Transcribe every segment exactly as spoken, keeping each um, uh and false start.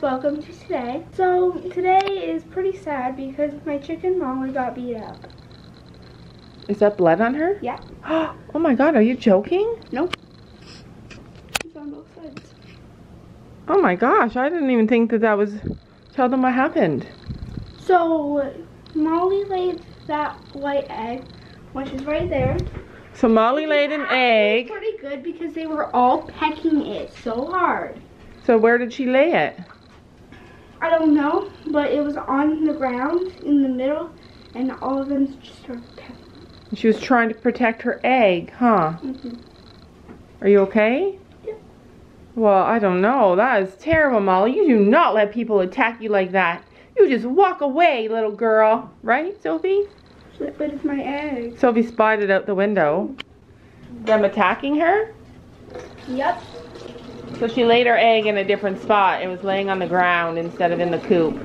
guys, welcome to today. So today is pretty sad because my chicken Molly got beat up. Is that blood on her? Yeah. Oh my god, are you joking? Nope. It's on both sides. Oh my gosh, I didn't even think that that was... Tell them what happened. So Molly laid that white egg, which is right there. So Molly laid an egg. Pretty good because they were all pecking it so hard. So where did she lay it? I don't know, but it was on the ground in the middle, and all of them just started pecking. She was trying to protect her egg, huh? Mm-hmm. Are you okay? Yeah. Well, I don't know. That is terrible, Molly. You do not let people attack you like that. You just walk away, little girl. Right, Sophie? But it's my egg. Sophie spied it out the window. Them attacking her? Yep. So she laid her egg in a different spot. It was laying on the ground instead of in the coop.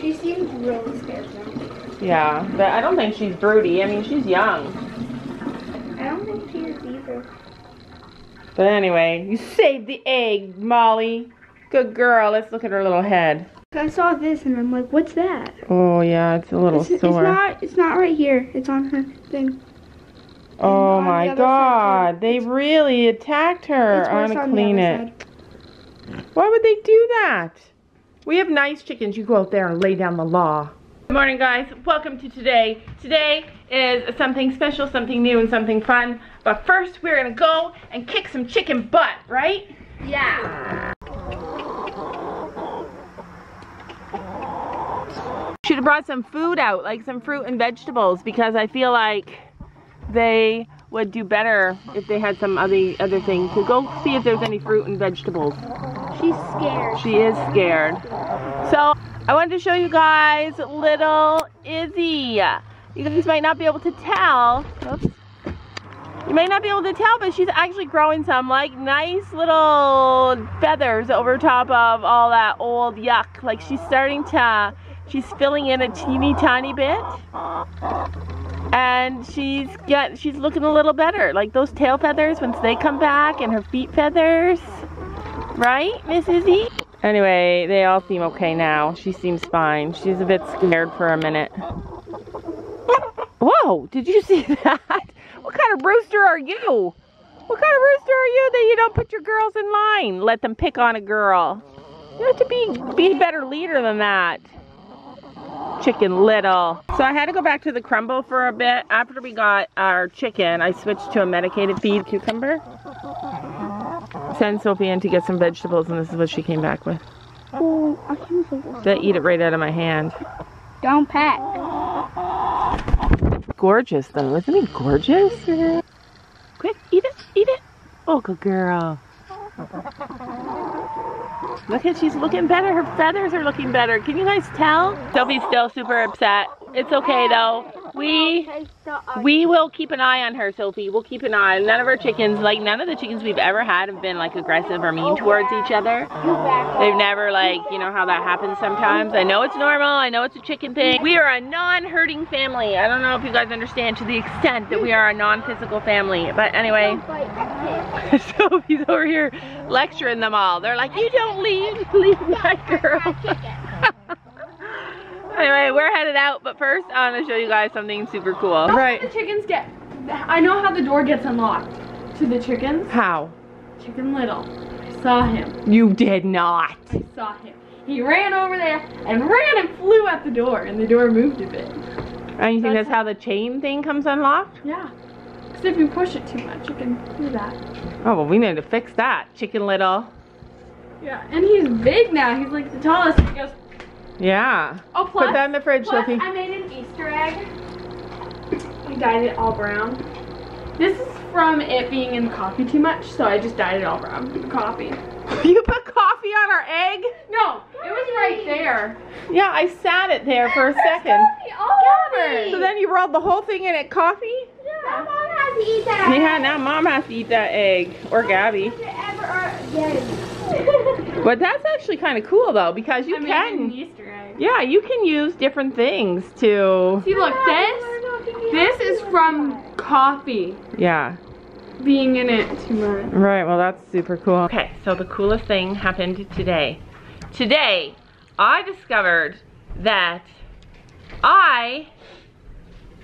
She seems really scared though. Yeah, but I don't think she's broody. I mean, she's young. I don't think she is either. But anyway, you saved the egg, Molly. Good girl. Let's look at her little head. I saw this and I'm like, what's that? Oh yeah, it's a little it's, sore. It's not, it's not right here. It's on her thing. Oh my god, they really attacked her. I want to clean it. Why would they do that? We have nice chickens. You go out there and lay down the law. Good morning guys, welcome to today. Today is something special, something new and something fun. But first we're going to go and kick some chicken butt, right? Yeah. Should have brought some food out, like some fruit and vegetables, because I feel like they would do better if they had some other other thing. So go see if there's any fruit and vegetables. She's scared. She is scared. So I wanted to show you guys little Izzy. You guys might not be able to tell. Oops. You might not be able to tell, but she's actually growing some like nice little feathers over top of all that old yuck. Like she's starting to, she's filling in a teeny tiny bit. And she's got, she's looking a little better. Like those tail feathers, once they come back, and her feet feathers. Right, Miss Izzy? Anyway, they all seem okay now. She seems fine. She's a bit scared for a minute. Whoa, did you see that? What kind of rooster are you? What kind of rooster are you that you don't put your girls in line? Let them pick on a girl. You have to be, be a better leader than that. Chicken little. So I had to go back to the crumble for a bit. After we got our chicken, I switched to a medicated feed cucumber. Send Sophie in to get some vegetables, and this is what she came back with. Oh, I can Did I eat it right out of my hand? Don't peck. Gorgeous though, isn't it gorgeous? Quick, eat it, eat it. Oh, good girl. Look at, she's looking better. Her feathers are looking better. Can you guys tell? Sophie's still super upset. It's okay though. We we will keep an eye on her, Sophie. We'll keep an eye. None of our chickens, like none of the chickens we've ever had have been like aggressive or mean towards each other. They've never like, you know how that happens sometimes. I know it's normal. I know it's a chicken thing. We are a non-herding family. I don't know if you guys understand to the extent that we are a non-physical family. But anyway, Sophie's over here lecturing them all. They're like, you don't leave, leave my girl. Anyway, we're headed out, but first I want to show you guys something super cool. How right. The chickens get, I know how the door gets unlocked to the chickens. How? Chicken Little. I saw him. You did not. I saw him. He ran over there and ran and flew at the door, and the door moved a bit. And you so think that's how the chain thing comes unlocked? Yeah. Because if you push it too much, you can do that. Oh, well, we need to fix that, Chicken Little. Yeah, and he's big now. He's like the tallest. He goes... Yeah. Oh, plus, put that in the fridge, Sophie. I made an Easter egg. We dyed it all brown. This is from it being in the coffee too much, so I just dyed it all brown with coffee. You put coffee on our egg? No, it was right there. Yeah, I sat it there for a There's second. Coffee all over. So then you rolled the whole thing in at coffee? Yeah. Now Mom has to eat that. Yeah, egg. Now Mom has to eat that egg, or Mom Gabby. But that's actually kind of cool though, because you I can. An Easter egg. Yeah, you can use different things to. See, look, this this is from coffee. Yeah. Being in it too much. Right. Well, that's super cool. Okay, so the coolest thing happened today. Today, I discovered that I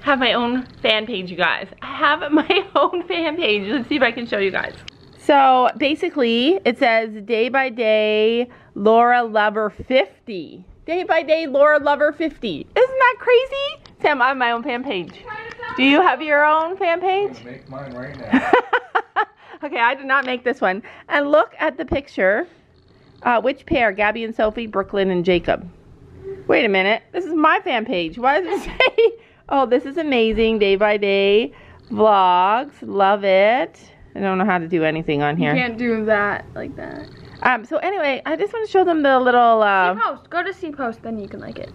have my own fan page, you guys. I have my own fan page. Let's see if I can show you guys. So basically, it says Day by Day Laura Lover fifty. Day by Day Laura Lover fifty. Isn't that crazy? Sam, I have my own fan page. Do you have your own fan page? I make mine right now. Okay, I did not make this one. And look at the picture. Uh, which pair? Gabby and Sophie, Brooklyn and Jacob. Wait a minute. This is my fan page. Why does it say? Oh, this is amazing. Day by Day Vlogs. Love it. I don't know how to do anything on here. You can't do that like that. Um. So anyway, I just want to show them the little... Uh, post. Go to see post, then you can like it.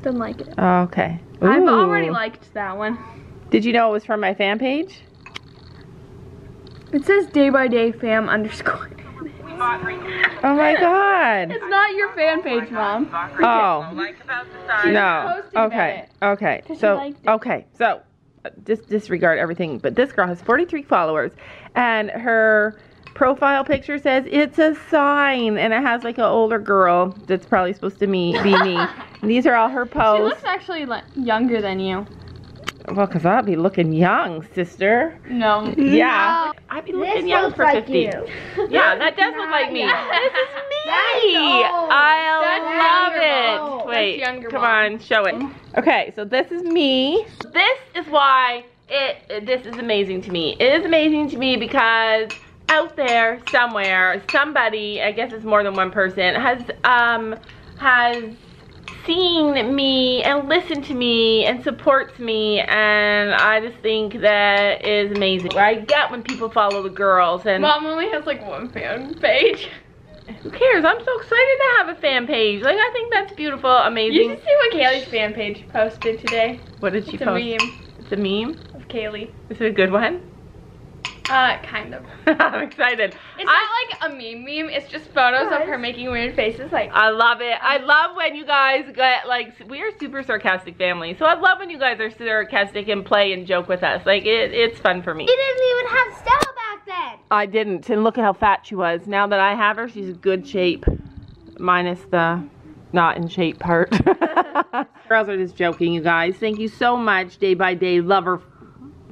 Then like it. Okay. Ooh. I've already liked that one. Did you know it was from my fan page? It says Day by Day Fam underscore. Oh my God. It's not your fan page, Mom. Oh. No. Okay. Okay. So, okay. So, just disregard everything. But this girl has forty-three followers. And her profile picture says, it's a sign. And it has like an older girl that's probably supposed to be me. And these are all her posts. She looks actually like younger than you. Well, because I'll be looking young, sister. No. Yeah. No. I'll be looking this young for like fifty. You. Yeah, that does look like me. Yeah. This is me. I love it. Wait, come on, show it. Okay, so this is me. This is why it. This is amazing to me. It is amazing to me because out there somewhere, somebody, I guess it's more than one person, has um has. seen me and listen to me and supports me, and I just think that is amazing. I get when people follow the girls. And Mom only has like one fan page. Who cares? I'm so excited to have a fan page. Like, I think that's beautiful, amazing. You should see what Kaylee's fan page posted today. What did she it's post? It's a meme. It's a meme? Of Kaylee. Is it a good one? Uh, kind of. I'm excited. It's I, not like a meme meme, it's just photos guys. of her making weird faces. Like, I love it. I love when you guys get, like, we are super sarcastic family. So I love when you guys are sarcastic and play and joke with us. Like, it, it's fun for me. You didn't even have style back then. I didn't, and look at how fat she was. Now that I have her, she's in good shape. Minus the not in shape part. Girls are just joking, you guys. Thank you so much, Day by Day Lover,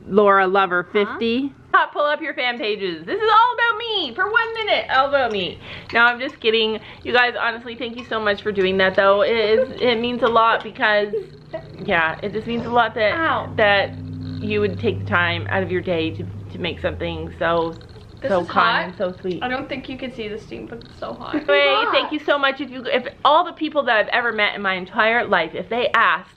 Laura Lover fifty. Huh? Pull up your fan pages. This is all about me. For one minute, all about me. No, I'm just kidding. You guys, honestly, thank you so much for doing that, though. It, is, it means a lot because, yeah, it just means a lot that Ow. that you would take the time out of your day to, to make something so, this so kind and so sweet. I don't think you can see the steam, but it's so hot. Anyway, thank you so much. If you, if all the people that I've ever met in my entire life, if they asked,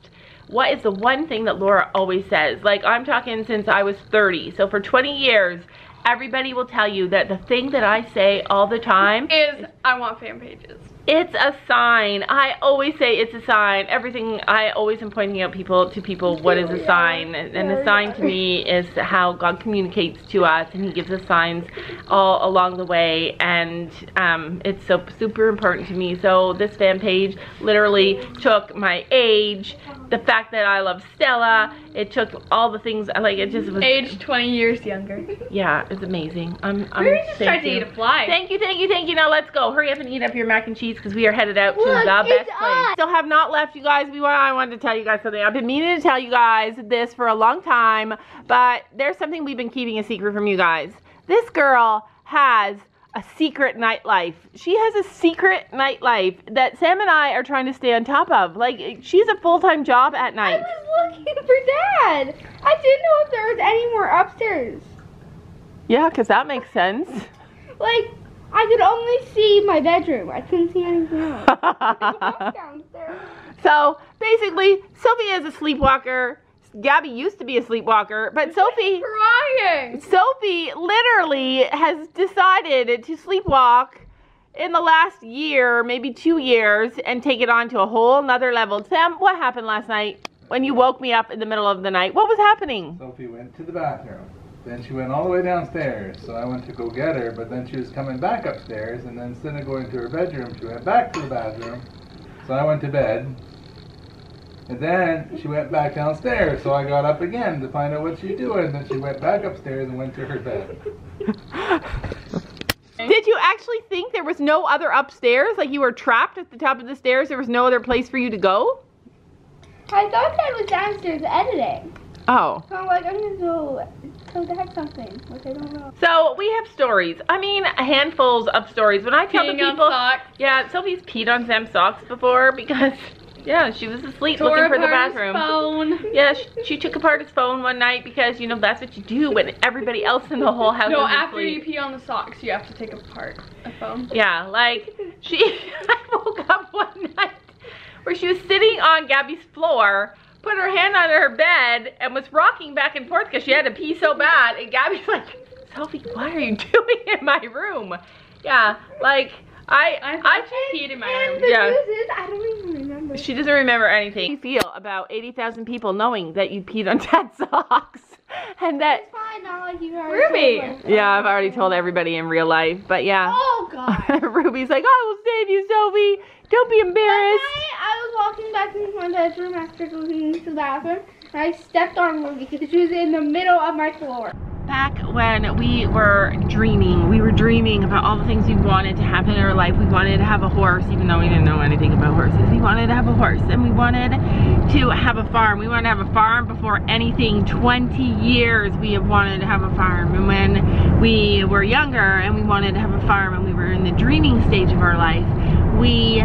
what is the one thing that Laura always says? Like, I'm talking since I was thirty. So for twenty years, everybody will tell you that the thing that I say all the time is, is I want fan pages. It's a sign. I always say it's a sign. Everything, I always am pointing out people to people what is a sign. And a sign to me is how God communicates to us, and he gives us signs all along the way. And um, it's so super important to me. So this fan page literally took my age, the fact that I love Stella. It took all the things, like it just was. Age twenty years younger. Yeah, it's amazing. I'm, I'm Maybe just tried to eat a fly. Thank you, thank you, thank you. Now let's go. Hurry up and eat up your mac and cheese, because we are headed out to Look, the best place. Still have not left, you guys. We I wanted to tell you guys something. I've been meaning to tell you guys this for a long time, but there's something we've been keeping a secret from you guys. This girl has a secret nightlife. She has a secret nightlife that Sam and I are trying to stay on top of. Like, she's a full-time job at night. I was looking for Dad. I didn't know if there was any more upstairs. Yeah, because that makes sense. Like, I could only see my bedroom. I couldn't see anything else. I downstairs. So, basically, Sophie is a sleepwalker. Gabby used to be a sleepwalker, but Sophie... crying! Sophie literally has decided to sleepwalk in the last year, maybe two years, and take it on to a whole nother level. Sam, what happened last night when you woke me up in the middle of the night? What was happening? Sophie went to the bathroom. Then she went all the way downstairs, so I went to go get her, but then she was coming back upstairs, and then instead of going to her bedroom, she went back to the bathroom, so I went to bed, and then she went back downstairs, so I got up again to find out what she was doing, and then she went back upstairs and went to her bed. Did you actually think there was no other upstairs? Like you were trapped at the top of the stairs, there was no other place for you to go? I thought I was downstairs editing. Oh. So I'm like, I'm gonna go tell Dad something, which I don't know. So we have stories. I mean, handfuls of stories. When I tell Peeing the people, on socks. Yeah, Sophie's peed on Sam's socks before because, yeah, she was asleep Tore looking for the bathroom. His phone. Yeah, she, she took apart his phone one night because you know that's what you do when everybody else in the whole house. No, is after asleep. You pee on the socks, you have to take apart a phone. Yeah, like she. I woke up one night where she was sitting on Gabby's floor. Put her hand on her bed and was rocking back and forth because she had to pee so bad. And Gabby's like, Sophie, what are you doing in my room? Yeah, like I I, I peed in my room. The yeah. news is, I don't even remember. She doesn't remember anything. How do you feel about eighty thousand people knowing that you peed on Ted's socks? And that it's fine, not like you Ruby. Yeah, I've already told everybody in real life, but yeah. Oh God. Ruby's like, I will save you, Sophie. Don't be embarrassed. I was walking back into my bedroom after going into the bathroom, and I stepped on one because she was in the middle of my floor. Back when we were dreaming, we were dreaming about all the things we wanted to happen in our life. We wanted to have a horse, even though we didn't know anything about horses. We wanted to have a horse, and we wanted to have a farm. We wanted to have a farm before anything. twenty years we have wanted to have a farm. And when we were younger and we wanted to have a farm and we were in the dreaming stage of our life, we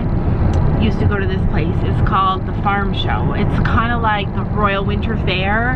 used to go to this place. It's called the Farm Show. It's kind of like the Royal Winter Fair,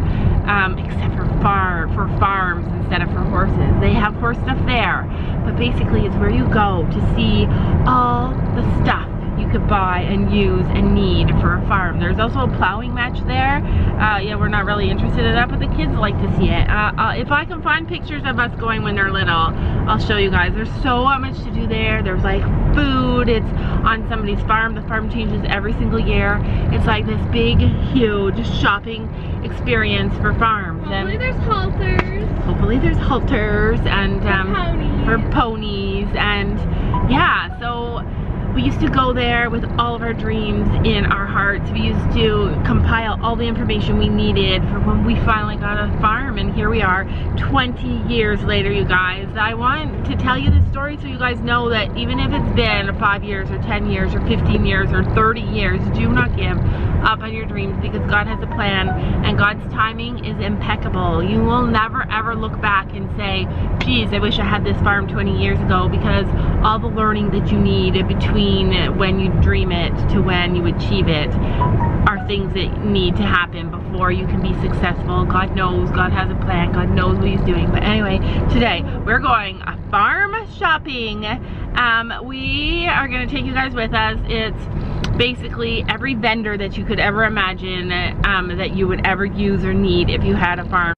um, except for far for farms instead of for horses. They have horse stuff there, but basically it's where you go to see all the stuff you could buy and use and need for a farm. There's also a plowing match there. Uh, yeah, we're not really interested in that, but the kids like to see it. Uh, uh, if I can find pictures of us going when they're little, I'll show you guys. There's so much to do there. There's like food. It's on somebody's farm. The farm changes every single year. It's like this big, huge shopping experience for farms. Hopefully and there's halters. Hopefully there's halters and for um, ponies. For ponies and yeah, so. We used to go there with all of our dreams in our hearts. We used to compile all the information we needed for when we finally got a farm, and here we are twenty years later, you guys. I want to tell you this story so you guys know that even if it's been five years or ten years or fifteen years or thirty years, do not give up on your dreams because God has a plan and God's timing is impeccable. You will never ever look back and say, geez, I wish I had this farm twenty years ago, because all the learning that you need between when you dream it to when you achieve it are things that need to happen before you can be successful. God knows, God has a plan, God knows what he's doing. But anyway, today we're going farm shopping. Um, we are gonna take you guys with us. It's basically every vendor that you could ever imagine um, that you would ever use or need if you had a farm.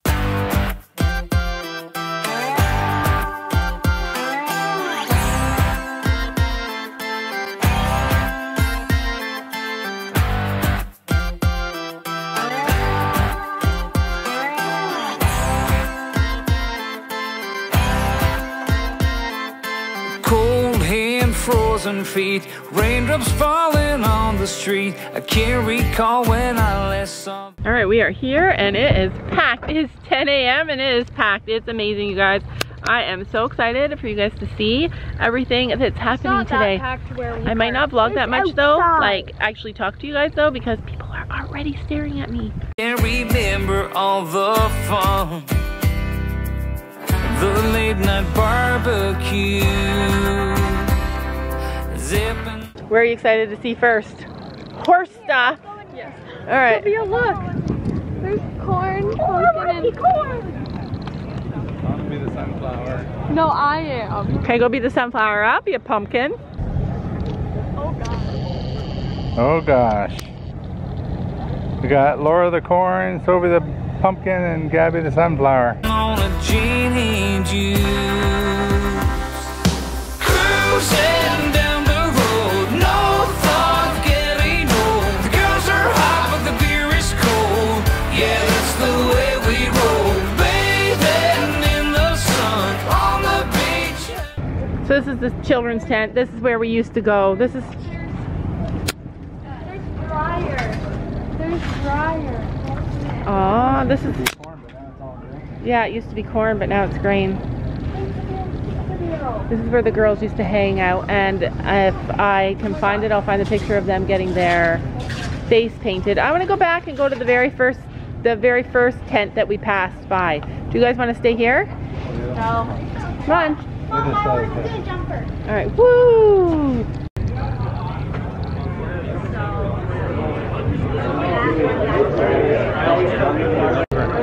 Frozen feet, raindrops falling on the street. I can't recall when I last saw. All right, we are here and it is packed. It's ten A M and it is packed. It's amazing, you guys. I am so excited for you guys to see everything that's happening today. That I might not vlog that much outside. Though, like actually talk to you guys though, because people are already staring at me. Can't remember all the fun, the late night barbecue. Where are you excited to see first? Horse stuff. Yes. All right. Sophia, look. There's corn. Oh, corn. I'm gonna be the sunflower. No, I am. Okay, go be the sunflower up, you pumpkin. Oh gosh. Oh gosh. We got Laura the corn, Sophie the pumpkin, and Gabby the sunflower. So this is the children's tent. This is where we used to go. This is... There's, there's dryer. There's dryer. Aw, this is... Yeah, it used to be corn, but now it's grain. This is where the girls used to hang out, and if I can find it, I'll find the picture of them getting their face painted. I want to go back and go to the very first the very first tent that we passed by. Do you guys want to stay here? No. Come on. Mom, I want to do a jumper. All right. Woo!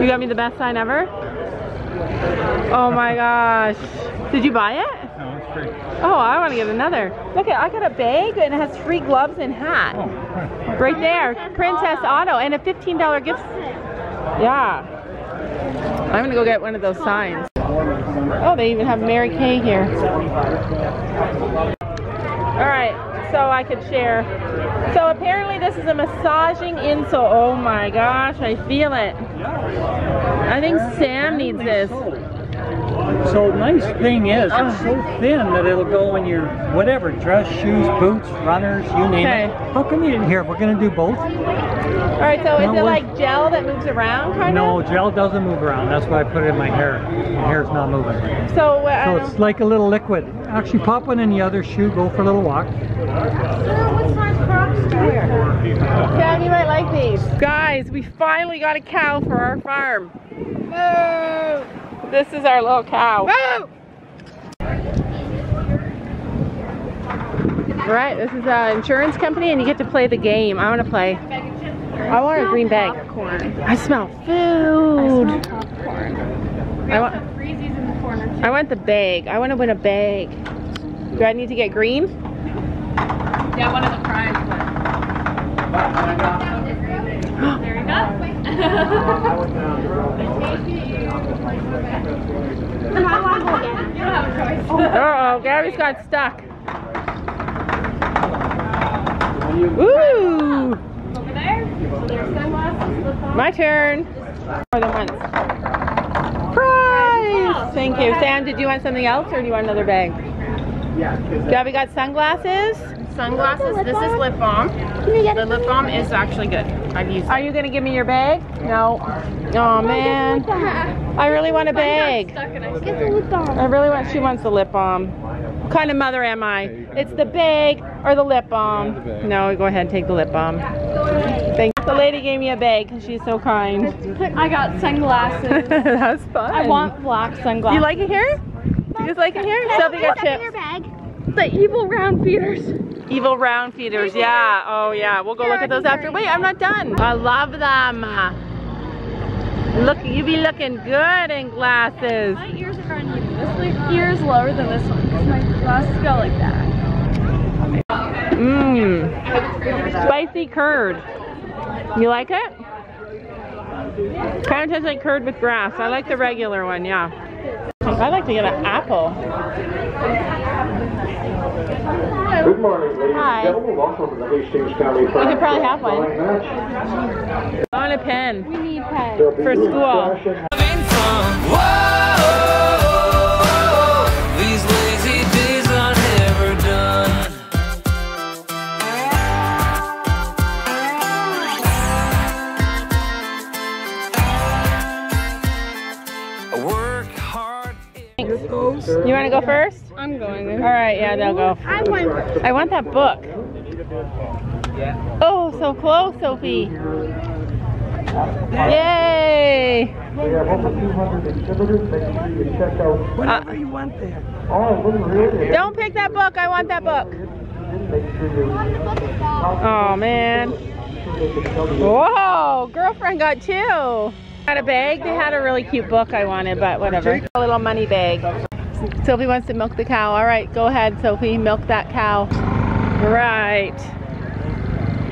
You got me the best sign ever? Oh my gosh. Did you buy it? No, it's free. Oh, I want to get another. Look, I got a bag and it has free gloves and hat. Oh, right. right there. Princess, Princess Auto. Auto and a fifteen dollar gift. Yeah. I'm going to go get one of those signs. Oh, they even have Mary Kay here. Alright, so I could share. So apparently this is a massaging insole. Oh my gosh, I feel it. I think Sam needs this. So nice thing is, it's so thin that it'll go in your whatever, dress, shoes, boots, runners, you name okay. it. How come you didn't hear? We're going to do both. All right, so no is it one? like gel that moves around kind no, of? No, gel doesn't move around. That's why I put it in my hair. My hair's not moving. So, uh, so it's like a little liquid. Actually, pop one in the other shoe, go for a little walk. Sam, you might like these. Guys, we finally got a cow for our farm. Whoa. This is our little cow. Woo! All right, this is an insurance company and you get to play the game. I want to play. I want a green bag. I smell food. I smell popcorn. I want freezies in the corner too. I want the bag. I want to win a bag. Do I need to get green? Yeah, one of the prize ones. There you go. Uh oh, Gabby's got stuck. Ooh! Over there. So there's sunglasses. My turn. More than once. Prize! Thank you. Sam, did you want something else or do you want another bag? Gabby got sunglasses. Sunglasses. This is lip balm. The lip balm is actually good. I've used it. Are you going to give me your bag? No. Oh man. I really want a bag. I really want, she wants the lip balm. What kind of mother am I? It's the bag or the lip balm. No, go ahead and take the lip balm. Thank you. The lady gave me a bag because she's so kind. I got sunglasses. That's fun. I want black sunglasses. You like it here? You guys like it here? Something got chips. The evil round feeders. Evil round feeders, yeah. Oh yeah, we'll go look at those after. Wait, I'm not done. I love them. Look, you be looking good in glasses. My ears are on you. This like, ear is lower than this one. My glasses go like that. Mmm. Spicy curd. You like it? Kind of tastes like curd with grass. I like the regular one, yeah. I'd like to get an apple. Good morning, ladies Hi. and gentlemen. Welcome to the Hastings County Fair. You could probably have one. I want a pen. We need pens for school. These lazy days are never done. You want to go first? I'm going in. All right, yeah, they'll go. I want, I want that book. Oh, so close, Sophie. Yay! Uh, what do you want there? Don't pick that book. I want that book. Oh, man. Whoa, girlfriend got two. Got a bag. They had a really cute book I wanted, but whatever. A little money bag. Sophie wants to milk the cow. All right, go ahead, Sophie. Milk that cow. All right.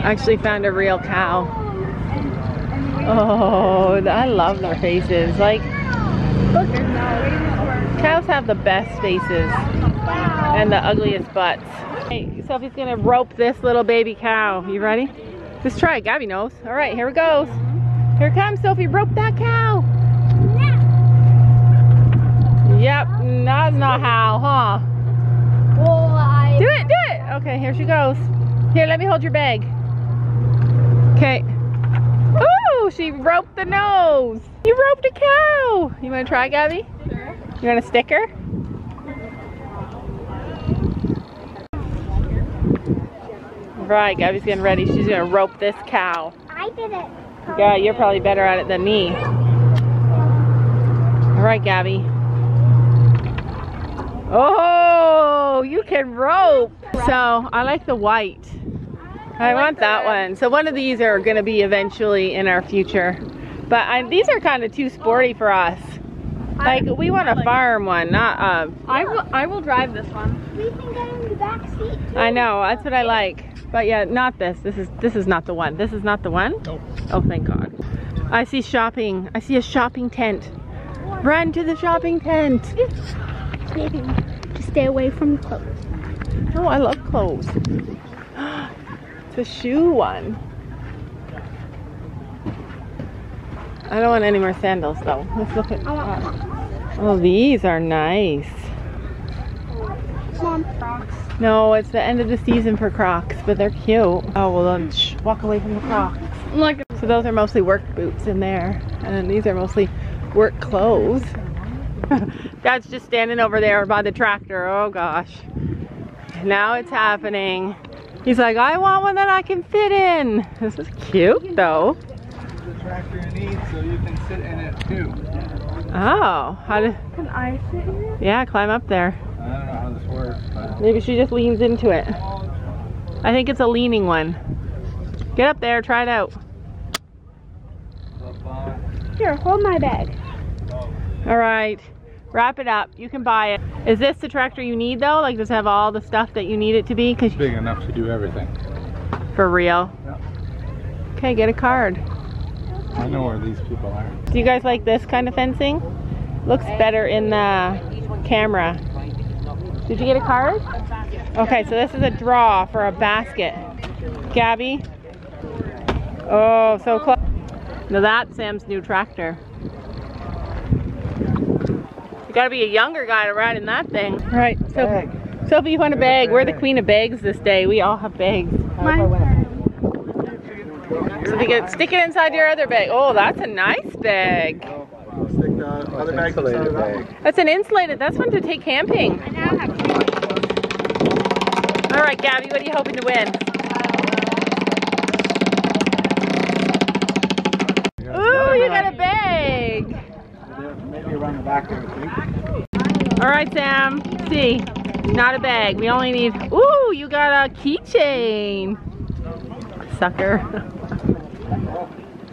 Actually found a real cow. Oh, I love their faces. Like, cows have the best faces and the ugliest butts. Hey, Sophie's gonna rope this little baby cow. You ready? Just try it. Gabby knows. All right, here it goes. Here it comes, Sophie. Rope that cow. No. Yep, that's not how, huh? Well, I... Do it, do it. Okay, here she goes. Here, let me hold your bag. Okay. Ooh, she roped the nose. You roped a cow. You want to try, Gabby? Sure. You want a sticker? Alright, Gabby's getting ready. She's gonna rope this cow. I did it. Yeah, you're probably better at it than me. Alright, Gabby. Oh, you can rope. So, I like the white. I, I like want that red. one. So one of these are gonna be eventually in our future. But I, these are kind of too sporty for us. Like, we want a farm one, not a... Yeah. I, will, I will drive this one. We can get in the back seat too. I know, that's what I like. But yeah, not this. This is this is not the one. This is not the one? Nope. Oh, thank God. I see shopping. I see a shopping tent. Run to the shopping tent. Maybe to stay away from clothes. Oh, I love clothes. It's a shoe one. I don't want any more sandals though. Let's look at. Uh, oh, these are nice. Mom, Crocs. No, it's the end of the season for Crocs, but they're cute. Oh well, then shh, walk away from the Crocs. Look. So those are mostly work boots in there, and these are mostly work clothes. Dad's just standing over there by the tractor. Oh gosh, now it's happening. He's like, I want one that I can fit in. This is cute though. Tractor you need, so you can sit in it too. Oh, how do? Can I sit in it? Yeah, climb up there. I don't know how this works. But maybe she just leans into it. I think it's a leaning one. Get up there, try it out. Here, hold my bag. All right, wrap it up. You can buy it. Is this the tractor you need though? Like, does it have all the stuff that you need it to be? Cause it's big enough to do everything. For real? Yeah. Okay, get a card. I know where these people are. Do you guys like this kind of fencing? Looks better in the camera. Did you get a card? Okay, so this is a draw for a basket. Gabby? Oh, so close. Now that's Sam's new tractor. You gotta be a younger guy to ride in that thing. All right, so Sophie, you want a bag? We're the queen of bags this day. We all have bags. So they can stick it inside your other bag. Oh, that's a nice bag. Stick the other bag inside of that. That's an insulated. That's one to take camping. I now have two. All right, Gabby, what are you hoping to win? Ooh, you got a bag. Maybe around the back there, I think. All right, Sam. See, not a bag. We only need. Ooh, you got a keychain. Sucker.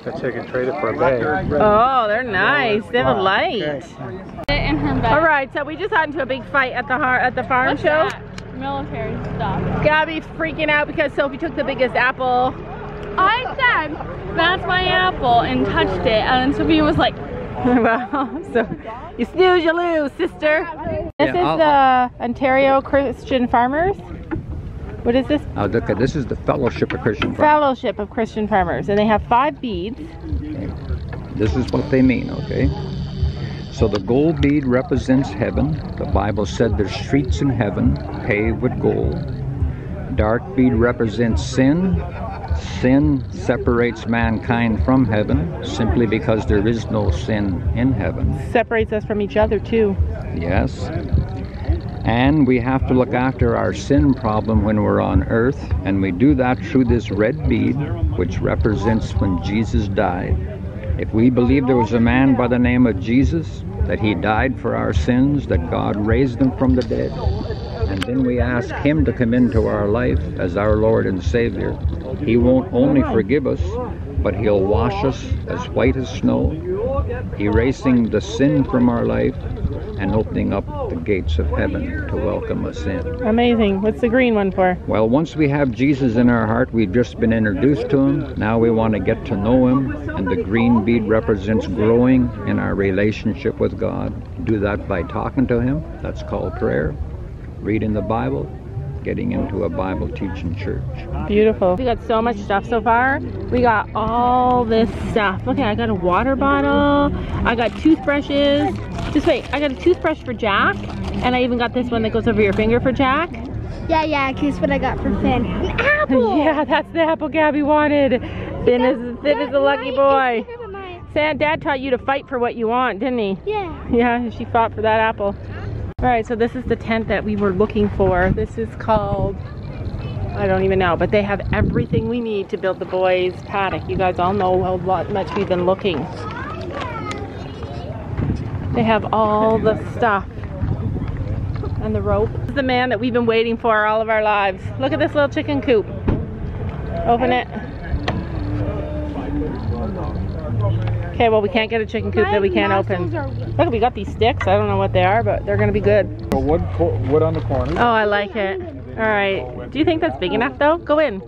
I think I can trade it for a bag. Oh, they're nice. They have a light. Okay. All right, so we just got into a big fight at the at the farm What's show. That? Military stuff. Gabby's freaking out because Sophie took the biggest apple. I said, that's my apple, and touched it, and Sophie was like, well, so you snooze, you lose, sister. This is the Ontario Christian Farmers. What is this? Oh, look at this is the Fellowship of Christian Farmers. Fellowship of Christian Farmers, and they have five beads. Okay. This is what they mean, okay? So the gold bead represents heaven. The Bible said there's streets in heaven paved with gold. Dark bead represents sin. Sin separates mankind from heaven simply because there is no sin in heaven. Separates us from each other too. Yes. And we have to look after our sin problem when we're on earth, and we do that through this red bead, which represents when Jesus died. If we believe there was a man by the name of Jesus, that he died for our sins, that God raised him from the dead, and then we ask him to come into our life as our Lord and Savior, he won't only forgive us, but he'll wash us as white as snow, erasing the sin from our life, and opening up the gates of heaven to welcome us in. Amazing. What's the green one for? Well, once we have Jesus in our heart, we've just been introduced to him. Now we want to get to know him, and the green bead represents growing in our relationship with God. Do that by talking to him. That's called prayer. Reading the Bible, getting into a Bible teaching church. Beautiful. We got so much stuff so far. We got all this stuff. Okay, I got a water bottle. I got toothbrushes. Just wait, I got a toothbrush for Jack, and I even got this one that goes over your finger for Jack. Yeah, yeah, here's what I got for Finn. An apple! Yeah, that's the apple Gabby wanted. Finn that, is Finn that, is a lucky boy. Sam, Dad taught you to fight for what you want, didn't he? Yeah. Yeah, she fought for that apple. All right, so this is the tent that we were looking for. This is called I don't even know, but they have everything we need to build the boys' paddock. You guys all know how much we've been looking. They have all the stuff and the rope. This is the man that we've been waiting for all of our lives. Look at this little chicken coop. Open it. Okay, well, we can't get a chicken coop that we can't open. Look, we got these sticks. I don't know what they are, but they're gonna be good. Wood, wood on the corner. Oh, I like it. All right. Do you think that's big enough, though? Go in.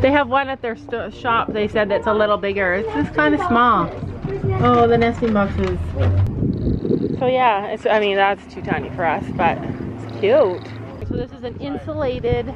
They have one at their st shop. They said that's a little bigger. It's just kind of small. Oh, the nesting boxes. So yeah, it's, I mean, that's too tiny for us, but it's cute. So this is an insulated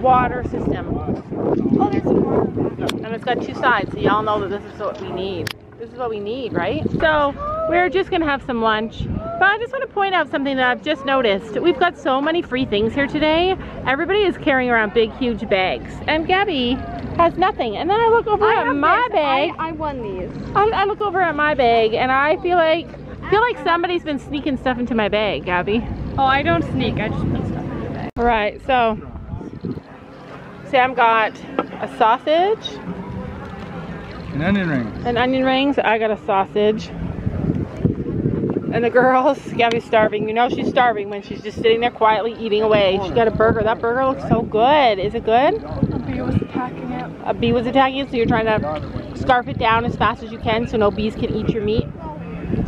water system. Oh, there's some water. And it's got two sides, so y'all know that this is what we need. This is what we need, right? So we're just gonna have some lunch. But I just want to point out something that I've just noticed. We've got so many free things here today. Everybody is carrying around big, huge bags. And Gabby has nothing. And then I look over I at my this. bag. I, I won these. I, I look over at my bag and I feel like feel like somebody's been sneaking stuff into my bag, Gabby. Oh, I don't sneak. I just put stuff in my bag. All right, so Sam got a sausage. And onion rings. And onion rings. I got a sausage. And the girls, Gabby's starving. You know she's starving when she's just sitting there quietly eating away. She got a burger. That burger looks so good. Is it good? A bee was attacking it. A bee was attacking it, so you're trying to scarf it down as fast as you can so no bees can eat your meat.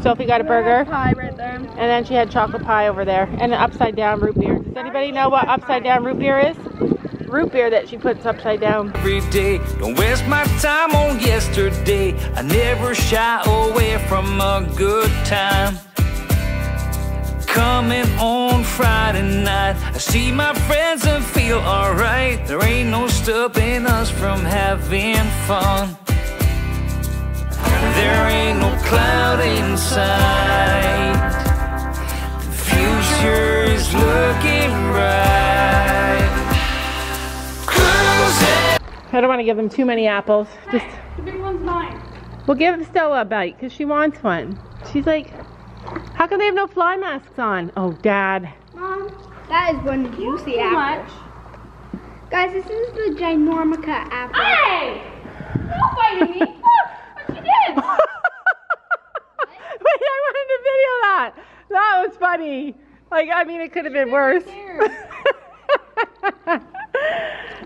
Sophie got a burger. Pie right there. And then she had chocolate pie over there. And an upside down root beer. Does anybody know what upside down root beer is? Root beer that she puts upside down. Every day, don't waste my time on yesterday. I never shy away from a good time. Coming on Friday night, I see my friends and feel alright. There ain't no stopping us from having fun. There ain't no cloud in sight. The future is looking right. Cruising. I don't want to give them too many apples. Just the big one's mine. We'll give Stella a bite because she wants one. She's like, how come they have no fly masks on? Oh, Dad. Mom, that is one juicy apple. Much. Guys, this is the Ginormica apple. Hey! Don't bite me. Look what you did. Wait, I wanted to video that. That was funny. Like, I mean, it could have been worse.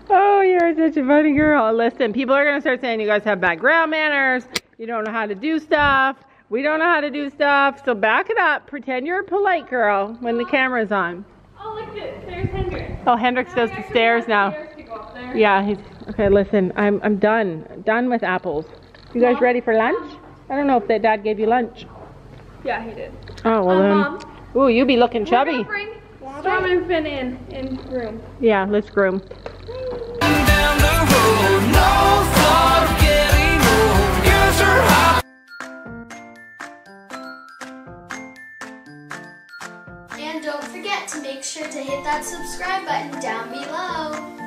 Oh, you're such a funny girl. Listen, people are going to start saying you guys have bad ground manners. You don't know how to do stuff. We don't know how to do stuff, so back it up. Pretend you're a polite girl when the camera's on. Oh, look at there's Hendrix. Oh, Hendrix goes to stairs now. Stairs to go up there. Yeah, he's okay. Listen, I'm I'm done, done with apples. You guys ready for lunch? I don't know if that Dad gave you lunch. Yeah, he did. Oh well. Um, then. Mom, ooh, you be looking chubby. Bring Storm and Finn in in groom. Yeah, let's groom. Down the road, no thought of getting old. Years are high. Don't forget to make sure to hit that subscribe button down below.